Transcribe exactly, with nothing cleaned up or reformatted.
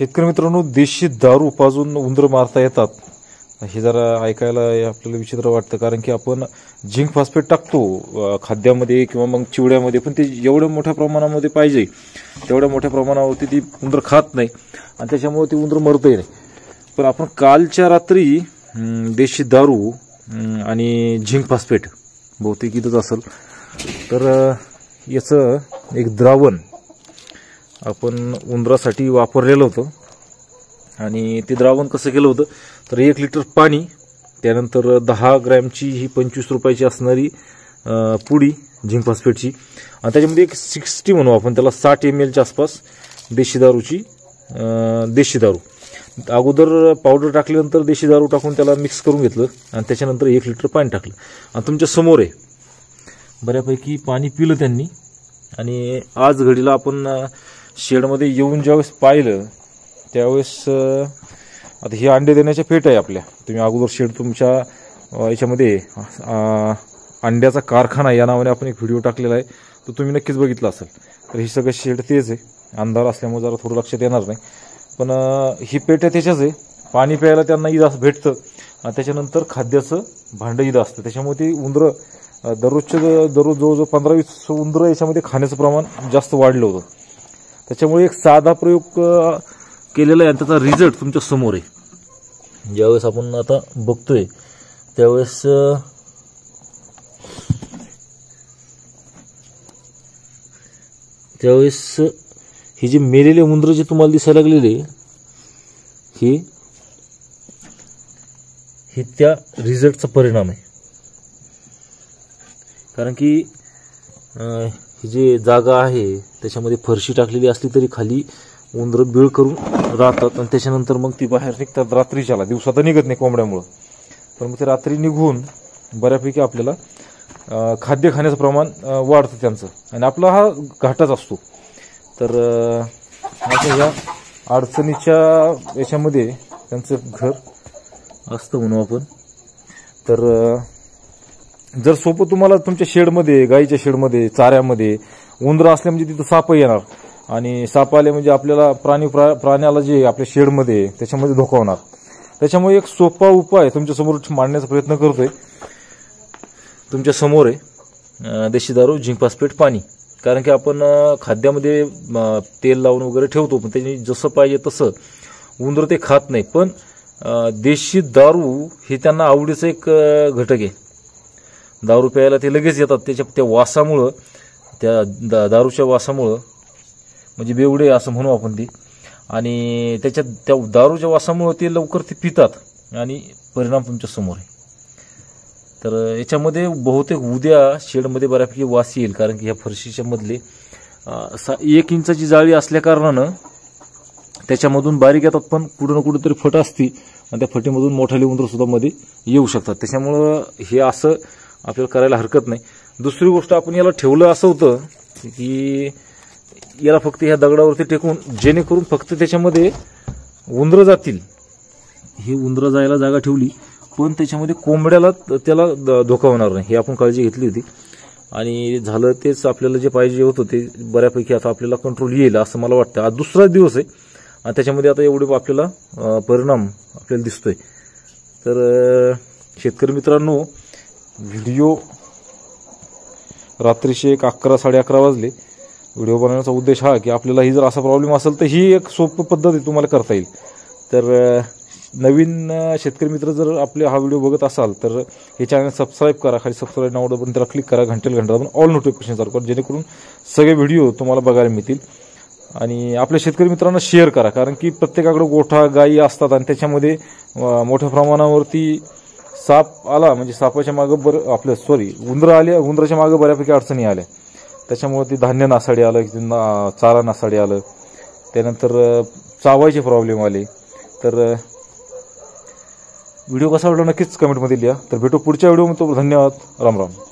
शेतकरी मित्रांनो, देशी दारू पाजून उंदर मारता येतात हे जरा ऐकायला आपल्याला विचित्र वाटतं, कारण की आपण झिंक फॉस्फेट टाकतो खाद्यामध्ये किंवा मग चिवड्यामध्ये, पण ते एवढ्या मोठ्या प्रमाणामध्ये पाहिजे तेवढ्या मोठ्या प्रमाणावरती ती उंदर खात नाही आणि त्याच्यामुळे ती उंदर मरतही नाही. पण आपण कालच्या रात्री देशी दारू आणि झिंक फॉस्फेट बहुतेक इथंच असेल तर याचं एक द्रावण आपण उंदरासाठी वापरलेलं होतं. आणि ते द्रावण कसं केलं होतं तर एक लिटर पाणी, त्यानंतर दहा ग्रॅमची ही पंचवीस रुपयाची असणारी पुडी झिंक फॉस्फेटची, आणि त्याच्यामध्ये एक सिक्स्टी म्हणू आपण त्याला साठ एम एलच्या आसपास देशी दारूची देशी दारू अगोदर पावडर टाकल्यानंतर देशी दारू टाकून त्याला मिक्स करून घेतलं आणि त्याच्यानंतर एक लिटर पाणी टाकलं. आणि तुमच्या समोर आहे बऱ्यापैकी पाणी पिलं त्यांनी. आणि आज घडीला आपण शेडमध्ये येऊन ज्यावेळेस पाहिलं त्यावेळेस आता हे अंडे देण्याच्या पेट आहे आपल्या. तुम्ही अगोदर शेड तुमच्या याच्यामध्ये अंड्याचा कारखाना या नावाने आपण एक व्हिडिओ टाकलेला आहे, तो तुम्ही नक्कीच बघितला असेल. तर ही सगळं शेड तेच आहे, अंधार असल्यामुळे जरा थोडं लक्षात येणार नाही, पण ही पेट आहे त्याच्याच आहे. पाणी प्यायला त्यांना इथं भेटतं आणि त्याच्यानंतर खाद्याचं भांडं इथं असतं, त्याच्यामुळे ती उंदरं दररोजच्या दररोज जवळजवळ पंधरा वीस उंदरं याच्यामध्ये खाण्याचं प्रमाण जास्त वाढलं होतं. त्याच्यामुळे एक साधा प्रयोग केलेला आहे आणि त्याचा रिझल्ट तुमच्या समोर आहे. ज्यावेळेस आपण आता बघतोय त्यावेळेस त्यावेळेस हे जे मेलेले उंदर जे तुम्हाला दिसायला लागलेले हे हे त्या रिझल्टचा परिणाम आहे. कारण की ही जे जागा आहे त्याच्यामध्ये फरशी टाकलेली असली तरी खाली उंदर बीळ करून राहतात आणि त्याच्यानंतर मग ती बाहेर निघतात रात्रीच्याला, दिवसात निघत नाही कोंबड्यामुळं. पण मग ते रात्री निघून बऱ्यापैकी आपल्याला खाद्य खाण्याचं प्रमाण वाढतं त्यांचं आणि आपला हा घाटाच असतो. तर आता या अडचणीच्या याच्यामध्ये त्यांचं घर असतं म्हणून आपण. तर जर सोपं तुम्हाला तुमच्या शेडमध्ये, गाईच्या शेडमध्ये, चाऱ्यामध्ये उंदरं असल्या म्हणजे तिथं सापही येणार आणि साप आले म्हणजे आपल्याला प्राणी प्रा प्राण्याला जे आपल्या शेडमध्ये त्याच्यामध्ये धोका होणार. त्याच्यामुळे एक सोपा उपाय तुमच्यासमोर मांडण्याचा प्रयत्न करतोय. तुमच्या समोर आहे देशी दारू, झिंक फॉस्फेट, पाणी. कारण की आपण खाद्यामध्ये तेल लावून वगैरे ठेवतो पण त्यांनी जसं पाहिजे तसं उंदर ते खात नाही, पण देशी दारू हे त्यांना आवडीचं एक घटक आहे. दारू प्यायला ते लगेच येतात, त्याच्या त्या वासामुळं त्या दा दारूच्या वासामुळं म्हणजे बेवडे असं म्हणू आपण ती, आणि त्याच्यात त्या दारूच्या वासामुळे ते लवकर ते पितात आणि परिणाम तुमच्या समोर आहे. तर याच्यामध्ये बहुतेक उद्या शेडमध्ये बऱ्यापैकी वास येईल, कारण की ह्या फरशीच्या मधले एक इंचाची जाळी असल्या कारणानं त्याच्यामधून बारीक येतात पण कुठं ना कुठं तरी फट असते आणि त्या फटीमधून मोठाले उंदर सुद्धा मध्ये येऊ शकतात. त्याच्यामुळं हे असं आपल्याला करायला हरकत नाही. दुसरी गोष्ट, आपण याला ठेवलं असं होतं की याला फक्त ह्या दगडावरती टेकून जेणेकरून फक्त त्याच्यामध्ये उंदरं जातील, हे उंदरं जायला जागा ठेवली पण त्याच्यामध्ये कोंबड्याला त्याला धोका होणार नाही, हे आपण काळजी घेतली होती. आणि झालं तेच आपल्याला जे पाहिजे होतं ते बऱ्यापैकी आता आपल्याला कंट्रोल येईल असं मला वाटतं. आज दुसरा दिवस आहे आणि त्याच्यामध्ये आता एवढे आपल्याला परिणाम आपल्याला दिसतोय. तर शेतकरी मित्रांनो, व्हिडिओ रात्रीचे एक अकरा साडे अकरा वाजले. व्हिडिओ बनवण्याचा उद्देश हा की आपल्याला ही जर असा प्रॉब्लेम असेल तर ही एक सोपी पद्धत तुम्हाला करता येईल. तर नवीन शेतकरी मित्र जर आपले हा व्हिडिओ बघत असाल तर हे चॅनल सबस्क्राईब करा, खाली सबस्क्राईब नाव बटन त्याला क्लिक करा, घंटेल घंटा पण ऑल नोटिफिकेशन चालू करा जेणेकरून सगळे व्हिडिओ तुम्हाला बघायला मिळतील. आणि आपल्या शेतकरी मित्रांना शेअर करा, कारण की प्रत्येकाकडे गोठा गायी असतात आणि त्याच्यामध्ये मोठ्या प्रमाणावरती साप आला म्हणजे सापाच्या मागं बरं आपल्या सॉरी उंदरं आल्या उंदराच्या मागं बऱ्यापैकी अडचणी आल्या. त्याच्यामुळे ते धान्य नासाडी आलं, चारा नासाडी आलं, त्यानंतर चावायचे प्रॉब्लेम आले. तर व्हिडिओ कसा वाटला नक्कीच कमेंटमध्ये लिहा. तर भेटू पुढच्या व्हिडिओमध्ये. धन्यवाद. राम राम.